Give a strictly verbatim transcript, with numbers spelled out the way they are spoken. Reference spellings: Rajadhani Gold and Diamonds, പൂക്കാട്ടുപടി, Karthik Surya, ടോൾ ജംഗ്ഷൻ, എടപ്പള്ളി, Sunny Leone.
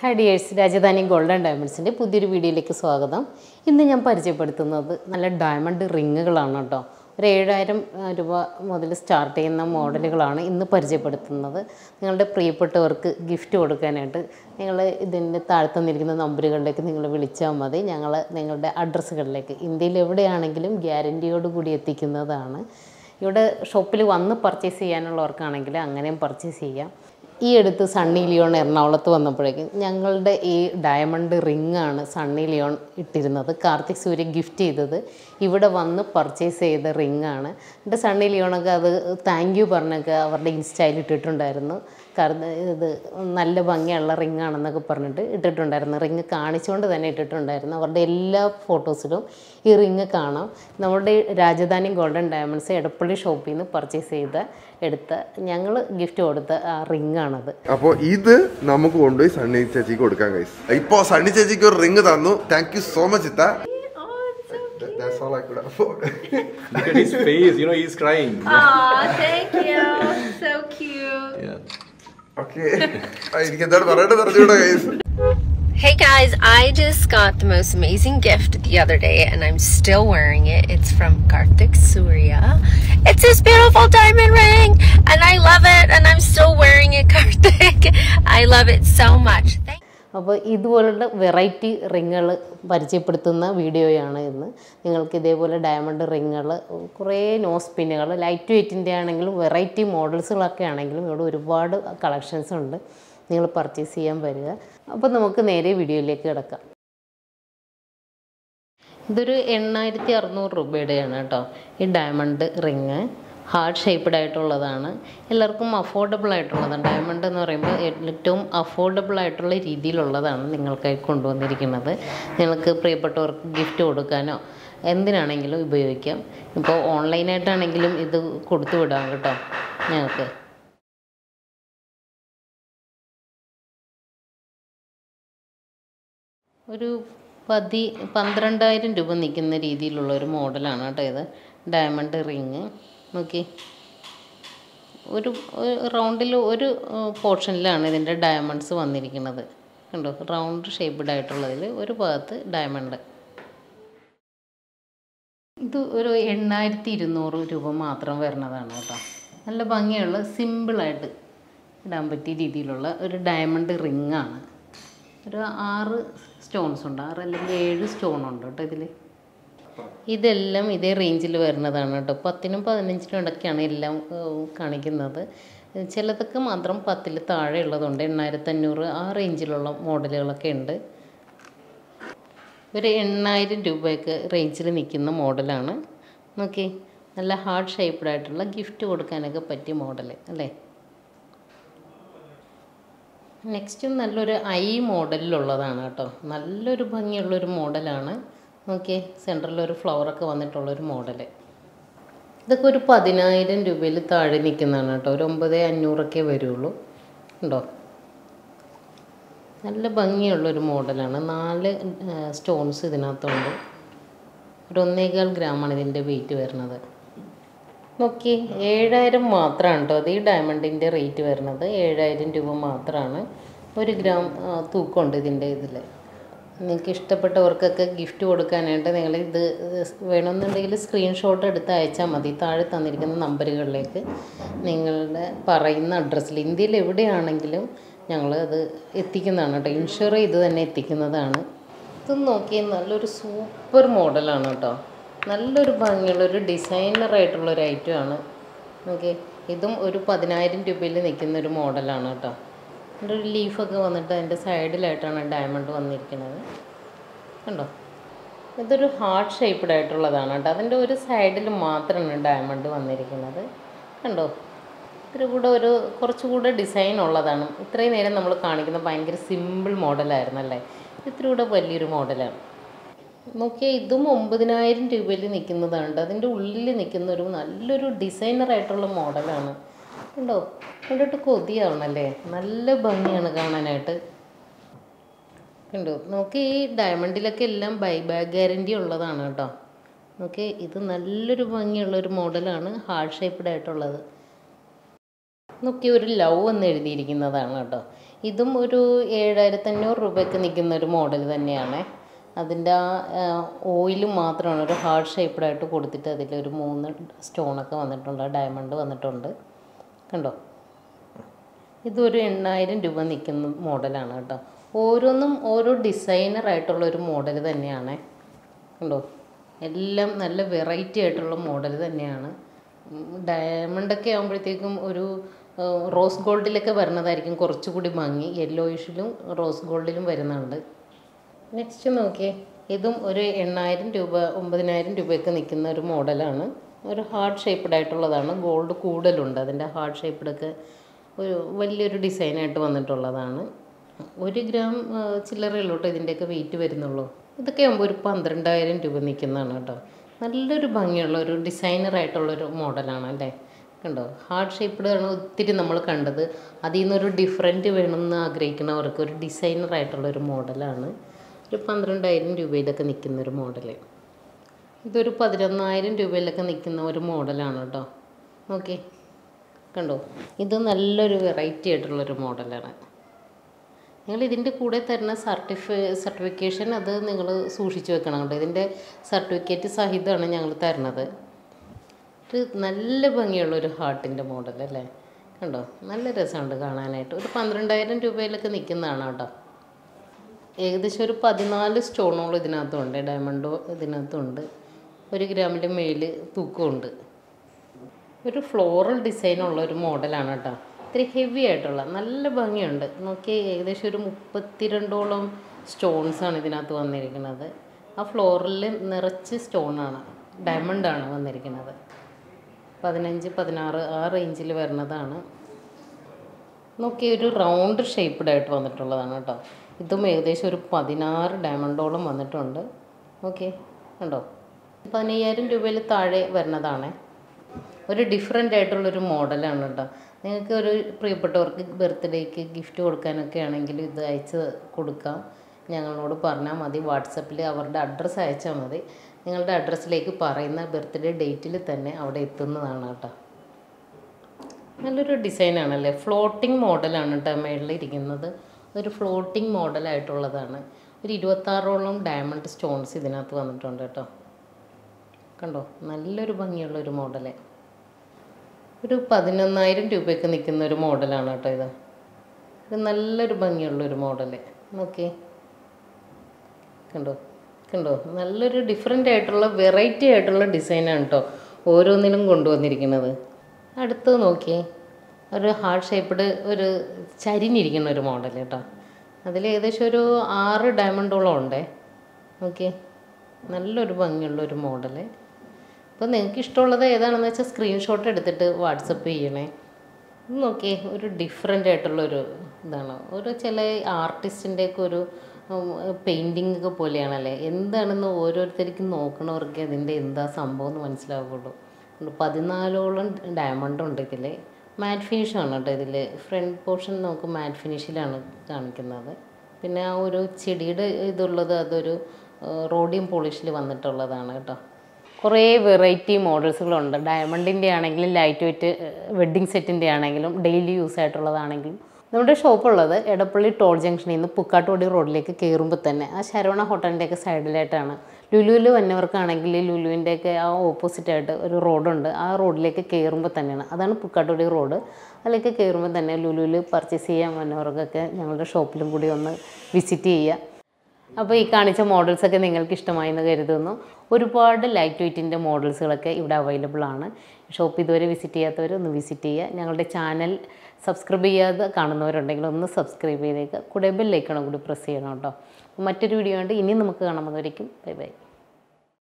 Hi dears, Rajadhani Gold and Diamonds. In Pudiri video, like Swagatham, in the Yamparja Pertuna, diamond ring a Red item model start in the model in the Perja Pertuna, then the pre pertork gift order can enter, then the Tartan in the umbrella like Ninglicha Madi, Yangal, the address like in the Leveday Anagilum, guarantee or good ethic in the Dana. You would a shoply one the purchase or canagla, purchase This is Sunny Leone. This diamond ring on Sunny Leone. Karthik Surya gifted it. He would have purchased the ring. The Sunny Leone, thank you for the install. It turned out the Nalabanga ring on the permanent. It turned out the ring a carnage under the net. It turned out our daily photos. He ring a carna. Nowadays Rajadhani Gold and Diamonds at a polish shop in the purchase either. Young gift order ring. Apo either Namuku one day Sunday Chachi go to Kangas. Ipo Sunday Chachi ring Dano. Thank you so much. That's all I could afford. Look at his face, you know, he's crying. Aw, thank you. So cute. Yeah. Okay. Hey guys, I just got the most amazing gift the other day and I'm still wearing it. It's from Karthik Surya. It's this beautiful diamond ring and I love it and I'm still wearing it, Karthik. I love it so much. Thank This variety ring is a video. You can diamond ring, nose pin, light weight, variety models, reward collections. You can purchase them. Now, we can see the video. This is a diamond ring. Heart shaped ആയിട്ടുള്ളതാണ് എല്ലാവർക്കും affordable ആയിട്ടുള്ളതാണ് diamond എന്ന് പറയുമ്പോൾ ഏറ്റവും affordable ആയിട്ടുള്ള രീതിയിലുള്ളതാണ് നിങ്ങൾക്കായി കൊണ്ടുവന്നിരിക്കുന്നത് നിങ്ങൾക്ക് പ്രിയപ്പെട്ടവർക്ക് ഗിഫ്റ്റ് കൊടുക്കാനോ എന്തിനാണെങ്കിലും ഉപയോഗിക്കാം ഇപ്പോൾ ഓൺലൈൻ ആയിട്ടാണെങ്കിലും ഇത് കൊടുത്തു വിടാം കേട്ടോ നിങ്ങൾക്ക് ഒരു twelve thousand രൂപ നിൽക്കുന്ന രീതിയിലുള്ള ഒരു മോഡലാണ് ട്ടോ ഇത് ഡയമണ്ട് റിംഗ് Okay. ഒരു റൗണ്ടിൽ ഒരു പോർഷനിലാണ് ഇതിന്റെ ഡയമണ്ട്സ് വന്നിരിക്കുന്നത്. കണ്ടോ റൗണ്ട് ഷേപ്ഡ് ആയിട്ടുള്ളതിൽ ഒരു ഭാഗത്ത് ഡയമണ്ട്. ഇത് ഒരു eighty-two hundred രൂപ മാത്രം വരുന്നതാണ് ട്ടോ. നല്ല ഭംഗിയുള്ള സിമ്പിൾ ആയിട്ട് ഇടാൻ പറ്റിയ രീതിയിലുള്ള ഒരു ഡയമണ്ട് റിംഗ് ആണ്. ഒരു six സ്റ്റോൺസ് ഉണ്ട്. six അല്ലെങ്കിൽ seven സ്റ്റോൺ ഉണ്ട് ട്ടോ ഇതില്. ഇതെല്ലാം ഇതേ റേഞ്ചിൽ വരുന്നതാണ് ട്ടോ ten fifteen ഒക്കെയാണ് എല്ലാം കാണിക്കുന്നത് ചിലതൊക്കെ മാത്രം ten ൽ താഴെ ഉള്ളതുണ്ട് eighty-five hundred ആ റേഞ്ചിലുള്ള മോഡലുകളൊക്കെ ഉണ്ട് ഒരു eighty hundred രൂപയൊക്കെ റേഞ്ചിൽ നിൽക്കുന്ന മോഡലാണ് നോക്കി നല്ല ഹാർട്ട് ഷേപ്ഡ് ആയിട്ടുള്ള ഗിഫ്റ്റ് കൊടുക്കാനൊക്കെ പറ്റിയ മോഡൽ അല്ലേ നെക്സ്റ്റ് നല്ലൊരു ഐ മോഡലിലുള്ളതാണ് ട്ടോ നല്ലൊരു ഭംഗിയുള്ള ഒരു മോഡലാണ് Okay, central or flower ഒക്കെ വന്നിട്ടുള്ള ഒരു മോഡൽ. ഇതൊക്കെ ഒരു പതിനായിരം രൂപയിൽ താഴെ നിൽക്കുന്നതാണ് ട്ടോ. ഒരു ഒമ്പത് അഞ്ഞൂറ് ഒക്കെ വരുള്ളൂ. കണ്ടോ? നല്ല ഭംഗിയുള്ള ഒരു മോഡലാണ്. നാല് സ്റ്റോൺസ് ഇതിനകത്തുണ്ട്. ഒരു ഒന്നേകാൽ ഗ്രാം ആണ് ഇതിന്റെ വെയിറ്റ് വരുന്നത്. നോക്കി ഏഴായിരം മാത്രമാണ് ട്ടോ. ഈ ഡയമണ്ടിന്റെ റേറ്റ് വരുന്നത് ഏഴായിരം രൂപ മാത്രമാണ്. ഒരു ഗ്രാം തൂക്കമുണ്ട് ഇതിന്റെ ഇതില്. നിങ്ങൾക്ക് ഇഷ്ടപ്പെട്ടവർക്കൊക്കെ ഗിഫ്റ്റ് കൊടുക്കാനായിട്ട് നിങ്ങൾ ഇത് വേണമെന്നുണ്ടെങ്കിൽ സ്ക്രീൻഷോട്ട് എടുത്ത് അയച്ചാൽ മതി താഴെ തന്നിരിക്കുന്ന നമ്പറുകളിലേക്ക് നിങ്ങളുടെ പറയുന്ന അഡ്രസ്സിൽ ഇന്ത്യയിൽ എവിടെയാണെങ്കിലും ഞങ്ങൾ അത് എത്തിക്കുന്നതാണ് ട്ടോ ഇൻഷുർ ചെയ്ത് തന്നെ എത്തിക്കുന്നതാണ് ഇത് നോക്കി നല്ലൊരു സൂപ്പർ മോഡലാണ് ട്ടോ നല്ലൊരു ഭംഗിയുള്ള ഒരു ഡിസൈനർ ആയിട്ടുള്ള ഒരു ഐറ്റം ആണ് ഓക്കേ ഇതും ഒരു പതിനായിരം രൂപയിൽ നിൽക്കുന്ന ഒരു മോഡലാണ് ട്ടോ ഒരു ലീഫ് ഒക്കെ വന്നിട്ട് അതിന്റെ സൈഡിലായിട്ടാണ് ഡയമണ്ട് വന്നിരിക്കുന്നത് കണ്ടോ ഇതൊരു ഹാർട്ട് ഷേപ്ഡ് ആയിട്ടുള്ളതാണ് ട്ടോ അതിന്റെ ഒരു സൈഡിൽ മാത്രമാണ് ഡയമണ്ട് വന്നിരിക്കുന്നത് കണ്ടോ ഇതിന്റെ കൂടെ ഒരു കുറച്ചുകൂടി ഡിസൈൻ ഉള്ളതാണ് ഇത്രയും നേരം നമ്മൾ കാണിക്കുന്ന ഭയങ്കര സിമ്പിൾ മോഡൽ ആയിരുന്നു അല്ലേ ഇതിത്രൂടെ വലിയൊരു മോഡലാണ് നോക്കിയാ ഇതും ഒമ്പതിനായിരം രൂപയിൽ നിൽക്കുന്നതാണ് ട്ടോ അതിന്റെ ഉള്ളിൽ നിൽക്കുന്ന ഒരു നല്ലൊരു ഡിസൈനർ ആയിട്ടുള്ള മോഡലാണ് കണ്ടോ കണ്ടിട്ട് കൊതിയാവണല്ലേ നല്ല ഭംഗിയാണ് കാണാനായിട്ട് കണ്ടോ നോക്കി ഈ ഡയമണ്ടിലൊക്കെ എല്ലാം ബൈബാക്ക് ഗ്യാരണ്ടി ഉള്ളതാണ് ട്ടോ നോക്കി ഇത് നല്ലൊരു ഭംഗിയുള്ള ഒരു മോഡലാണ് ഹാർട്ട് ഷേപ്ഡ് ആയിട്ടുള്ളത് നോക്കി ഒരു ലവ് എന്ന് എഴുതിയിരിക്കുന്നതാണ് ട്ടോ ഈ ഇതും ഒരു ഏഴായിരത്തി അഞ്ഞൂറ് രൂപയ്ക്ക് നിൽക്കുന്ന ഒരു മോഡൽ തന്നെയാണ്. അതിൻ്റെ ഓയിൽ മാത്രമാണ് ഒരു ഹാർട്ട് ഷേപ്പ്ഡായിട്ട് കൊടുത്തിട്ട് അതിലൊരു മൂന്ന് സ്റ്റോണൊക്കെ വന്നിട്ടുണ്ട്, ഡയമണ്ട് വന്നിട്ടുണ്ട്. കണ്ടോ, ഇതൊരു എണ്ണായിരം രൂപ നിൽക്കുന്ന മോഡലാണ് കേട്ടോ. ഓരോന്നും ഓരോ ഡിസൈനറായിട്ടുള്ള ഒരു മോഡൽ തന്നെയാണ്. കണ്ടോ, എല്ലാം നല്ല വെറൈറ്റി ആയിട്ടുള്ള മോഡൽ തന്നെയാണ്. ഡയമണ്ടൊക്കെ ആകുമ്പോഴത്തേക്കും ഒരു റോസ് ഗോൾഡിലൊക്കെ വരുന്നതായിരിക്കും കുറച്ചുകൂടി ഭംഗി. യെല്ലോയിഷിലും റോസ് ഗോൾഡിലും വരുന്നുണ്ട്. നെക്സ്റ്റ് നോക്കിയേ, ഇതും ഒരു എണ്ണായിരം രൂപ ഒമ്പതിനായിരം രൂപയൊക്കെ നിൽക്കുന്ന ഒരു മോഡലാണ്. ഒരു ഹാർട്ട് ഷേപ്പ്ഡായിട്ടുള്ളതാണ്, ഗോൾഡ് കൂടുതലുണ്ട്. അതിൻ്റെ ഹാർട്ട് ഷേപ്പ്ഡൊക്കെ ഒരു വലിയൊരു ഡിസൈനായിട്ട് വന്നിട്ടുള്ളതാണ്. ഒരു ഗ്രാം ചില്ലറയിലോട്ട് ഇതിൻ്റെയൊക്കെ വെയിറ്റ് വരുന്നുള്ളൂ. ഇതൊക്കെ ആകുമ്പോൾ ഒരു പന്ത്രണ്ടായിരം രൂപ നിൽക്കുന്നതാണ് കേട്ടോ. നല്ലൊരു ഭംഗിയുള്ള ഒരു ഡിസൈനറായിട്ടുള്ളൊരു മോഡലാണ് അല്ലേ. കണ്ടോ, ഹാർട്ട് ഷേപ്പ്ഡാണ് ഒത്തിരി നമ്മൾ കണ്ടത്. അതിൽ നിന്നൊരു ഡിഫറൻറ്റ് വേണമെന്ന് ആഗ്രഹിക്കുന്നവർക്ക് ഒരു ഡിസൈനറായിട്ടുള്ളൊരു മോഡലാണ്. ഒരു പന്ത്രണ്ടായിരം രൂപയിലൊക്കെ നിൽക്കുന്നൊരു മോഡൽ. ഇതൊരു പതിനൊന്നായിരം രൂപയിലൊക്കെ നിൽക്കുന്ന ഒരു മോഡലാണ് കേട്ടോ. നോക്കി കണ്ടോ, ഇത് നല്ലൊരു വെറൈറ്റി ആയിട്ടുള്ളൊരു മോഡലാണ്. നിങ്ങൾ ഇതിൻ്റെ കൂടെ തരുന്ന സർട്ടിഫി സർട്ടിഫിക്കേഷൻ അത് നിങ്ങൾ സൂക്ഷിച്ചു വെക്കണം കേട്ടോ. ഇതിൻ്റെ സർട്ടിഫിക്കറ്റ് സഹിതമാണ് ഞങ്ങൾ തരുന്നത്. ഒരു നല്ല ഭംഗിയുള്ളൊരു ഹാർട്ടിൻ്റെ മോഡൽ അല്ലേ. കണ്ടോ, നല്ല രസമുണ്ട് കാണാനായിട്ട്. ഒരു പന്ത്രണ്ടായിരം രൂപയിലൊക്കെ നിൽക്കുന്നതാണ് കേട്ടോ. ഏകദേശം ഒരു പതിനാല് സ്റ്റോണോളം ഇതിനകത്തുണ്ട്, ഡയമണ്ടോ ഇതിനകത്തുണ്ട്. ഒരു ഗ്രാമിൻ്റെ മേൽ തൂക്കമുണ്ട്. ഒരു ഫ്ലോറൽ ഡിസൈനുള്ള ഒരു മോഡലാണ് കേട്ടോ. ഇത്തിരി ഹെവി ആയിട്ടുള്ള നല്ല ഭംഗിയുണ്ട്. നോക്കി, ഏകദേശം ഒരു മുപ്പത്തിരണ്ടോളം സ്റ്റോൺസാണ് ഇതിനകത്ത് വന്നിരിക്കുന്നത്. ആ ഫ്ലോറിൽ നിറച്ച് സ്റ്റോണാണ്, ഡയമണ്ടാണ് വന്നിരിക്കുന്നത്. പതിനഞ്ച് പതിനാറ് ആ റേഞ്ചിൽ വരുന്നതാണ്. നോക്കി, ഒരു റൗണ്ട് ഷേപ്പ്ഡായിട്ട് വന്നിട്ടുള്ളതാണ് കേട്ടോ. ഇതും ഏകദേശം ഒരു പതിനാറ് ഡയമണ്ടോളം വന്നിട്ടുണ്ട്. ഓക്കെ, ഉണ്ടോ, പതിനയ്യായിരം രൂപയിൽ താഴെ വരുന്നതാണ്. ഒരു ഡിഫറെൻ്റ് ആയിട്ടുള്ളൊരു മോഡലാണ് കേട്ടോ. നിങ്ങൾക്ക് ഒരു പ്രിയപ്പെട്ടവർക്ക് ബർത്ത്ഡേക്ക് ഗിഫ്റ്റ് കൊടുക്കാനൊക്കെ ആണെങ്കിൽ ഇത് അയച്ച് കൊടുക്കാം. ഞങ്ങളോട് പറഞ്ഞാൽ മതി. വാട്സപ്പിൽ അവരുടെ അഡ്രസ്സ് അയച്ചാൽ മതി. നിങ്ങളുടെ അഡ്രസ്സിലേക്ക് പറയുന്ന ബർത്ത്ഡേ ഡേറ്റിൽ തന്നെ അവിടെ എത്തുന്നതാണ് കേട്ടോ. നല്ലൊരു ഡിസൈനാണല്ലേ. ഫ്ലോട്ടിംഗ് മോഡലാണ് കേട്ടോ മേളിലിരിക്കുന്നത്. ഒരു ഫ്ലോട്ടിംഗ് മോഡലായിട്ടുള്ളതാണ്. ഒരു ഇരുപത്താറോളം ഡയമണ്ട് സ്റ്റോൺസ് ഇതിനകത്ത് വന്നിട്ടുണ്ട് കേട്ടോ. കണ്ടോ, നല്ലൊരു ഭംഗിയുള്ളൊരു മോഡല്. ഒരു പതിനൊന്നായിരം രൂപയ്ക്ക് നിൽക്കുന്ന ഒരു മോഡലാണ് കേട്ടോ ഇത്. ഒരു നല്ലൊരു ഭംഗിയുള്ളൊരു മോഡല്. നോക്കി കണ്ടോ, കണ്ടോ, നല്ലൊരു ഡിഫറെൻ്റ് ആയിട്ടുള്ള വെറൈറ്റി ആയിട്ടുള്ള ഡിസൈനാണ് കേട്ടോ ഓരോന്നിനും കൊണ്ടുവന്നിരിക്കുന്നത്. അടുത്തത് നോക്കിയേ, ഒരു ഹാർട്ട് ഷേപ്പ്ഡ് ഒരു ചരിഞ്ഞിരിക്കുന്ന ഒരു മോഡൽ കേട്ടോ. അതിൽ ഏകദേശം ഒരു ആറ് ഡയമണ്ടോളം ഉണ്ടേ. ഓക്കെ, നല്ലൊരു ഭംഗിയുള്ളൊരു മോഡൽ. അപ്പോൾ നിങ്ങൾക്ക് ഇഷ്ടമുള്ളത് ഏതാണെന്ന് വെച്ചാൽ സ്ക്രീൻഷോട്ട് എടുത്തിട്ട് വാട്സപ്പ് ചെയ്യണേ. നോക്കി, ഒരു ഡിഫറെൻ്റ് ആയിട്ടുള്ളൊരു ഇതാണ്. ഒരു ചില ആർട്ടിസ്റ്റിൻ്റെയൊക്കെ ഒരു പെയിൻറ്റിങ്ങൊക്കെ പോലെയാണല്ലേ. എന്താണെന്ന് ഓരോരുത്തർക്കും നോക്കണവർക്ക് അതിൻ്റെ എന്താ സംഭവം എന്ന് മനസ്സിലാവുള്ളൂ. പതിനാലോളം ഡയമണ്ടുണ്ട് ഇതിൽ. മാറ്റ് ഫിനിഷാണ് കേട്ടോ. ഇതിൽ ഫ്രണ്ട് പോർഷൻ നമുക്ക് മാറ്റ് ഫിനിഷിലാണ് കാണിക്കുന്നത്. പിന്നെ ആ ഒരു ചെടിയുടെ ഇതുള്ളത് അതൊരു റോഡിയം പോളിഷിൽ വന്നിട്ടുള്ളതാണ് കേട്ടോ. കുറേ വെറൈറ്റി മോഡൽസുകളുണ്ട്. ഡയമണ്ടിൻ്റെ ആണെങ്കിലും ലൈറ്റ് വെയിറ്റ് വെഡ്ഡിംഗ് സെറ്റിൻ്റെ ആണെങ്കിലും ഡെയിലി യൂസ് ആയിട്ടുള്ളതാണെങ്കിലും. നമ്മുടെ ഷോപ്പുള്ളത് എടപ്പള്ളി ടോൾ ജംഗ്ഷനിൽ നിന്ന് പൂക്കാട്ടുപടി റോഡിലേക്ക് കയറുമ്പോൾ തന്നെ ആ ശരവണ ഹോട്ടലിൻ്റെയൊക്കെ സൈഡിലായിട്ടാണ്. ലുലുവിൽ വന്നവർക്കാണെങ്കിൽ ലുലുവിൻ്റെയൊക്കെ ആ ഓപ്പോസിറ്റായിട്ട് ഒരു റോഡുണ്ട്. ആ റോഡിലേക്ക് കയറുമ്പോൾ തന്നെയാണ്, അതാണ് പൂക്കാട്ടുപടി റോഡ്. അതിലേക്ക് കയറുമ്പോൾ തന്നെ ലുലുവിൽ പർച്ചേസ് ചെയ്യാൻ വന്നവർക്കൊക്കെ ഞങ്ങളുടെ ഷോപ്പിലും കൂടി ഒന്ന് വിസിറ്റ് ചെയ്യുക. അപ്പോൾ ഈ കാണിച്ച മോഡൽസൊക്കെ നിങ്ങൾക്ക് ഇഷ്ടമായെന്ന് കരുതുന്നു. ഒരുപാട് ലൈറ്റ് വെയ്റ്റിൻ്റെ മോഡൽസുകളൊക്കെ ഇവിടെ അവൈലബിൾ ആണ്. ഷോപ്പ് ഇതുവരെ വിസിറ്റ് ചെയ്യാത്തവർ ഒന്ന് വിസിറ്റ് ചെയ്യുക. ഞങ്ങളുടെ ചാനൽ സബ്സ്ക്രൈബ് ചെയ്യാതെ കാണുന്നവരുണ്ടെങ്കിൽ ഒന്ന് സബ്സ്ക്രൈബ് ചെയ്തേക്കുക. കൂടെ ബെൽ ഐക്കണും കൂടി പ്രസ് ചെയ്യണം കേട്ടോ. മറ്റൊരു വീഡിയോ ഉണ്ട്. ഇനി നമുക്ക് കാണാമെന്നവരേക്കും ബൈ ബൈ.